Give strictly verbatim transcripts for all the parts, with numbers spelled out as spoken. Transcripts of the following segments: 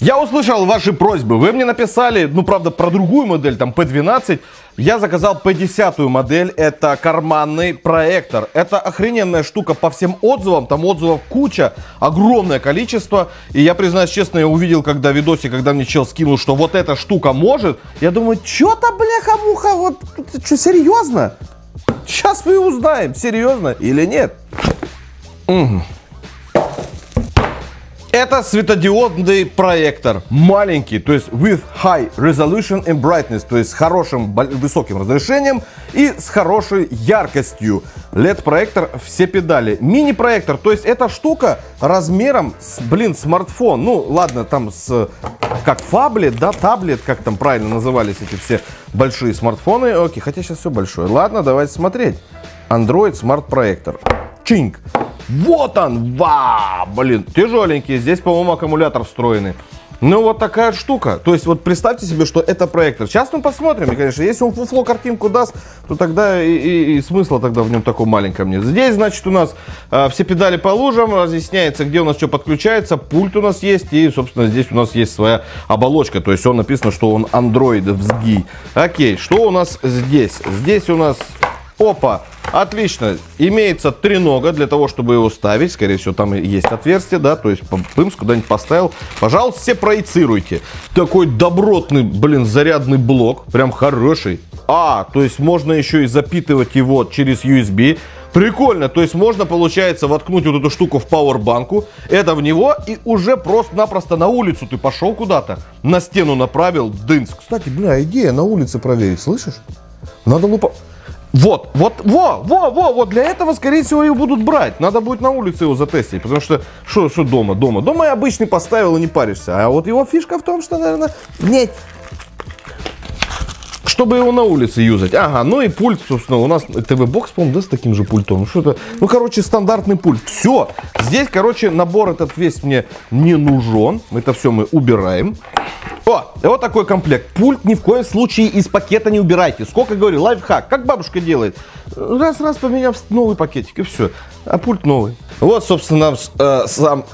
Я услышал ваши просьбы, вы мне написали, ну правда про другую модель, там пи двенадцать. Я заказал пи десять модель, это карманный проектор. Это охрененная штука по всем отзывам, там отзывов куча, огромное количество. И я, признаюсь честно, я увидел, когда видосе, когда мне чел скинул, что вот эта штука может. Я думаю, чё-то, бляха-муха, вот, чё, серьезно? Сейчас мы узнаем, серьезно или нет. Угу. Это светодиодный проектор, маленький, то есть with high resolution and brightness, то есть с хорошим высоким разрешением и с хорошей яркостью. эл и ди-проектор, все педали. Мини-проектор, то есть эта штука размером с, блин, смартфон, ну ладно, там с, как фаблет, да, таблет, как там правильно назывались эти все большие смартфоны. Окей, хотя сейчас все большое. Ладно, давайте смотреть. Android смарт-проектор. Чинг. Вот он! Ва! Блин, тяжеленький. Здесь, по-моему, аккумулятор встроенный. Ну, вот такая штука. То есть, вот представьте себе, что это проектор. Сейчас мы посмотрим. И, конечно, если он фуфло картинку даст, то тогда и, и, и смысла тогда в нем такого маленького нет. Здесь, значит, у нас э, все педали по лужам. Разъясняется, где у нас что подключается. Пульт у нас есть. И, собственно, здесь у нас есть своя оболочка. То есть, он написано, что он андроидовский. Окей, что у нас здесь? Здесь у нас... Опа! Отлично! Имеется тренога для того, чтобы его ставить. Скорее всего, там и есть отверстие, да? То есть, пымс, куда-нибудь поставил. Пожалуйста, все проецируйте. Такой добротный, блин, зарядный блок. Прям хороший. А, то есть, можно еще и запитывать его через ю эс би. Прикольно, то есть можно, получается, воткнуть вот эту штуку в пауэрбанку, это в него, и уже просто-напросто на улицу ты пошел куда-то, на стену направил, дынц. Кстати, бля, идея на улице проверить, слышишь? Надо лупа... Вот, вот, во, во, во, вот для этого, скорее всего, его будут брать. Надо будет на улице его затестить, потому что, что, что дома, дома? Дома я обычный поставил и не паришься. А вот его фишка в том, что, наверное, нет. Чтобы его на улице юзать. Ага, ну и пульт, собственно, у нас ТВ-бокс, по-моему, да, с таким же пультом. Что-то, ну, короче, стандартный пульт. Все, здесь, короче, набор этот весь мне не нужен. Это все мы убираем. О, вот такой комплект. Пульт ни в коем случае из пакета не убирайте. Сколько говорю, лайфхак, как бабушка делает. Раз-раз поменяв новый пакетик, и все. А пульт новый. Вот, собственно, э, сам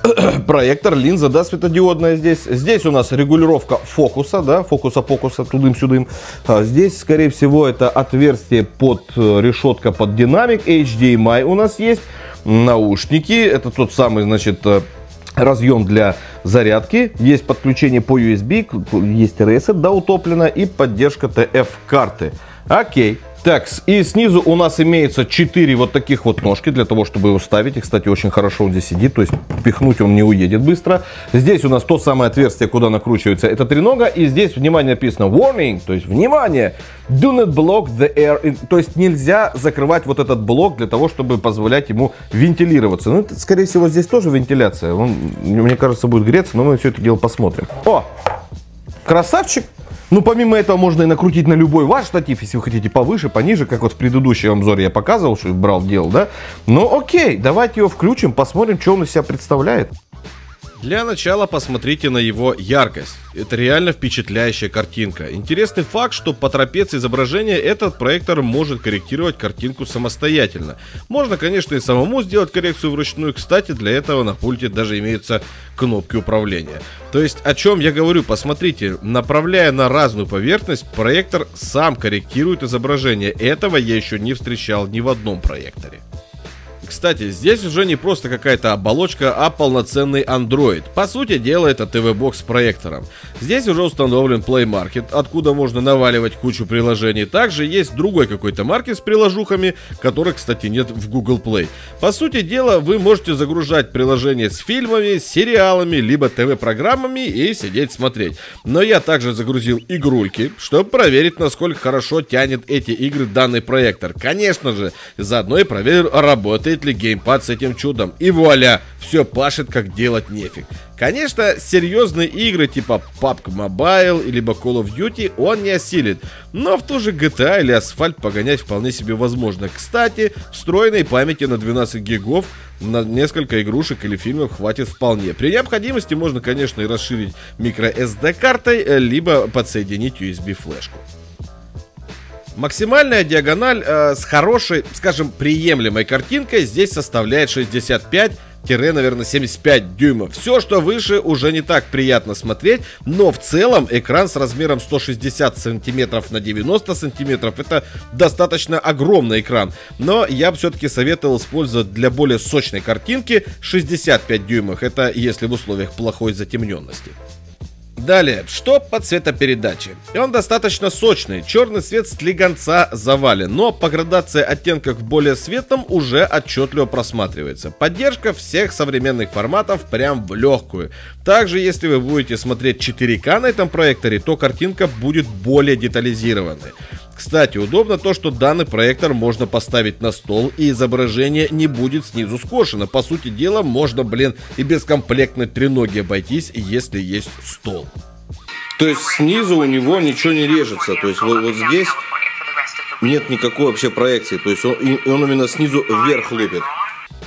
проектор, линза, да, светодиодная здесь. Здесь у нас регулировка фокуса, да, фокуса-фокуса, тудым-сюдым. Здесь, скорее всего, это отверстие под решетка, под динамик. эйч ди эм ай у нас есть. Наушники. Это тот самый, значит, разъем для зарядки. Есть подключение по ю эс би. Есть ресет, да, утоплено. И поддержка ти эф карты. Окей. Так, и снизу у нас имеется четыре вот таких вот ножки для того, чтобы его ставить. И, кстати, очень хорошо он здесь сидит, то есть пихнуть он не уедет быстро. Здесь у нас то самое отверстие, куда накручивается эта тренога. И здесь, внимание, написано warning, то есть, внимание, do not block the air. То есть, нельзя закрывать вот этот блок для того, чтобы позволять ему вентилироваться. Ну, это, скорее всего, здесь тоже вентиляция. Он, мне кажется, будет греться, но мы все это дело посмотрим. О, красавчик. Ну, помимо этого, можно и накрутить на любой ваш штатив, если вы хотите повыше, пониже, как вот в предыдущем обзоре я показывал, что брал, делал, да? Ну, окей, давайте его включим, посмотрим, что он из себя представляет. Для начала посмотрите на его яркость. Это реально впечатляющая картинка. Интересный факт, что по трапеции изображения этот проектор может корректировать картинку самостоятельно. Можно, конечно, и самому сделать коррекцию вручную. Кстати, для этого на пульте даже имеются кнопки управления. То есть, о чем я говорю, посмотрите, направляя на разную поверхность, проектор сам корректирует изображение. Этого я еще не встречал ни в одном проекторе. Кстати, здесь уже не просто какая-то оболочка, а полноценный Android. По сути дела, это ТВ-бокс с проектором. Здесь уже установлен Play Market, откуда можно наваливать кучу приложений. Также есть другой какой-то маркет с приложухами, которых, кстати, нет в Google Play. По сути дела, вы можете загружать приложения с фильмами, с сериалами, либо ТВ-программами и сидеть смотреть. Но я также загрузил игрульки, чтобы проверить, насколько хорошо тянет эти игры данный проектор. Конечно же, заодно и проверил, работает ли геймпад с этим чудом. И вуаля, все пашет, как делать нефиг. Конечно, серьезные игры типа пабг мобайл либо Call of Duty он не осилит, но в ту же джи ти эй или Asphalt погонять вполне себе возможно. Кстати, встроенной памяти на двенадцать гигов на несколько игрушек или фильмов хватит вполне. При необходимости можно, конечно, и расширить микро эс ди картой, либо подсоединить ю эс би флешку. Максимальная диагональ э, с хорошей, скажем, приемлемой картинкой здесь составляет шестьдесят пять наверное, семьдесят пять дюймов. Все, что выше, уже не так приятно смотреть, но в целом экран с размером сто шестьдесят сантиметров на девяносто сантиметров — это достаточно огромный экран. Но я бы все-таки советовал использовать для более сочной картинки шестьдесят пять дюймов. Это если в условиях плохой затемненности. Далее, что по цветопередаче? Он достаточно сочный, черный цвет слегонца завален, но по градации оттенков в более светлом уже отчетливо просматривается. Поддержка всех современных форматов прям в легкую. Также, если вы будете смотреть четыре ка на этом проекторе, то картинка будет более детализированной. Кстати, удобно то, что данный проектор можно поставить на стол, и изображение не будет снизу скошено. По сути дела, можно, блин, и без комплектной треноги обойтись, если есть стол. То есть снизу у него ничего не режется. То есть вот, вот здесь нет никакой вообще проекции. То есть он, он именно снизу вверх лупит.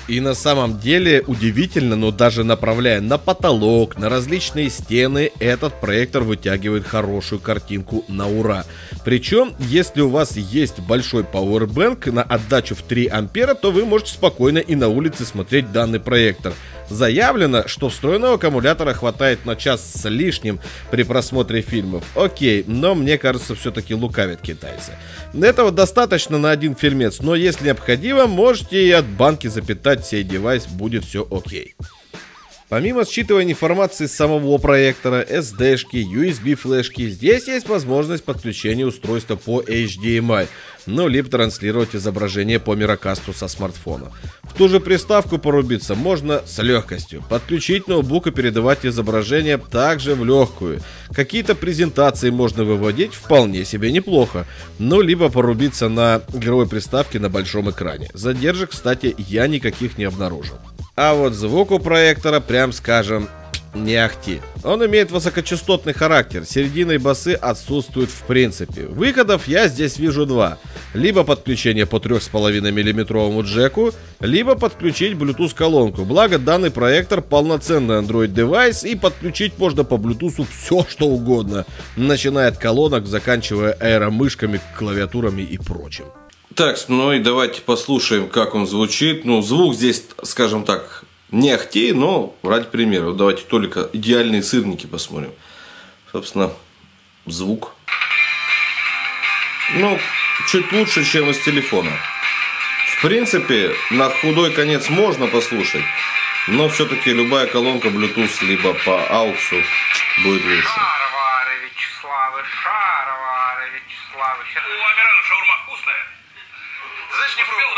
И на самом деле удивительно, но даже направляя на потолок, на различные стены, этот проектор вытягивает хорошую картинку на ура. Причем, если у вас есть большой пауэрбэнк на отдачу в три ампера, то вы можете спокойно и на улице смотреть данный проектор. Заявлено, что встроенного аккумулятора хватает на час с лишним при просмотре фильмов. Окей, но мне кажется, все-таки лукавят китайцы. Этого достаточно на один фильмец, но если необходимо, можете и от банки запитать сей девайс, будет все окей. Помимо считывания информации с самого проектора, эс ди-шки, ю эс би-флешки, здесь есть возможность подключения устройства по эйч ди эм ай, ну либо транслировать изображение по Miracast со смартфона. В ту же приставку порубиться можно с легкостью. Подключить ноутбук и передавать изображение также в легкую. Какие-то презентации можно выводить вполне себе неплохо, ну либо порубиться на игровой приставке на большом экране. Задержек, кстати, я никаких не обнаружил. А вот звук у проектора, прям скажем, не ахти. Он имеет высокочастотный характер, середины и басы отсутствуют в принципе. Выходов я здесь вижу два. Либо подключение по три с половиной миллиметровому джеку, либо подключить Bluetooth колонку. Благо данный проектор полноценный Android девайс, и подключить можно по Bluetooth все что угодно. Начиная от колонок, заканчивая аэромышками, клавиатурами и прочим. Так, ну и давайте послушаем, как он звучит. Ну, звук здесь, скажем так, не ахти, но ради примера. Давайте только идеальные сырники посмотрим. Собственно, звук. Ну, чуть лучше, чем из телефона. В принципе, на худой конец можно послушать, но все-таки любая колонка Bluetooth либо по ауксу будет лучше. У Амирана шаурма вкусная. Знаешь, не успел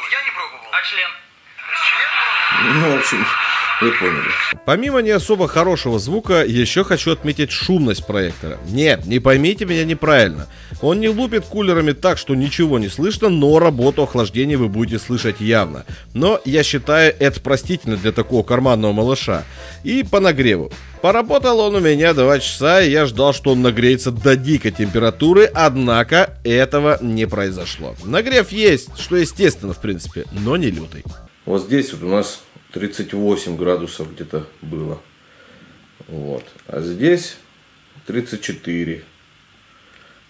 распробовать. Я не пробовал. А член? Член пробовал? Ну, в общем, вы поняли. Помимо не особо хорошего звука, еще хочу отметить шумность проектора. Не, не поймите меня неправильно. Он не лупит кулерами так, что ничего не слышно, но работу охлаждения вы будете слышать явно. Но я считаю, это простительно для такого карманного малыша. И по нагреву. Поработал он у меня два часа, и я ждал, что он нагреется до дикой температуры, однако этого не произошло. Нагрев есть, что естественно, в принципе, но не лютый. Вот здесь вот у нас тридцать восемь градусов где-то было. Вот. А здесь тридцать четыре.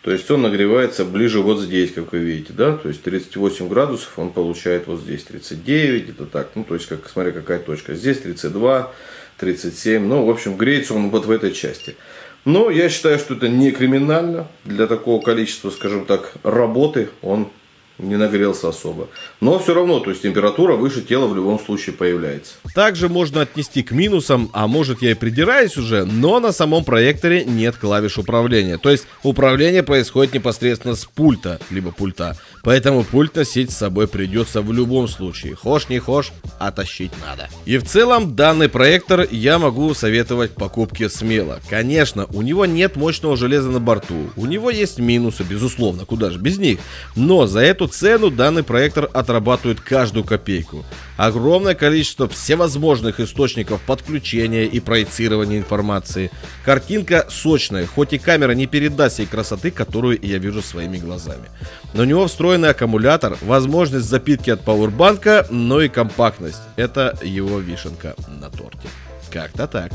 То есть он нагревается ближе вот здесь, как вы видите, да? То есть тридцать восемь градусов он получает вот здесь, тридцать девять, где-то так. Ну, то есть, как, смотри, какая точка. Здесь тридцать два. тридцать семь, ну, в общем, греется он вот в этой части. Но я считаю, что это не криминально. Для такого количества, скажем так, работы он не нагрелся особо. Но все равно, то есть температура выше тела в любом случае появляется. Также можно отнести к минусам, а может я и придираюсь уже, но на самом проекторе нет клавиш управления. То есть управление происходит непосредственно с пульта, либо пульта. Поэтому пульт носить с собой придется в любом случае. Хошь не хошь, а тащить надо. И в целом данный проектор я могу советовать покупке смело. Конечно, у него нет мощного железа на борту. У него есть минусы, безусловно, куда же без них. Но за эту цену данный проектор отрабатывает каждую копейку. Огромное количество всевозможных источников подключения и проецирования информации. Картинка сочная, хоть и камера не передаст всей красоты, которую я вижу своими глазами. Но у него встроенный аккумулятор, возможность запитки от пауэрбанка, но и компактность. Это его вишенка на торте. Как-то так.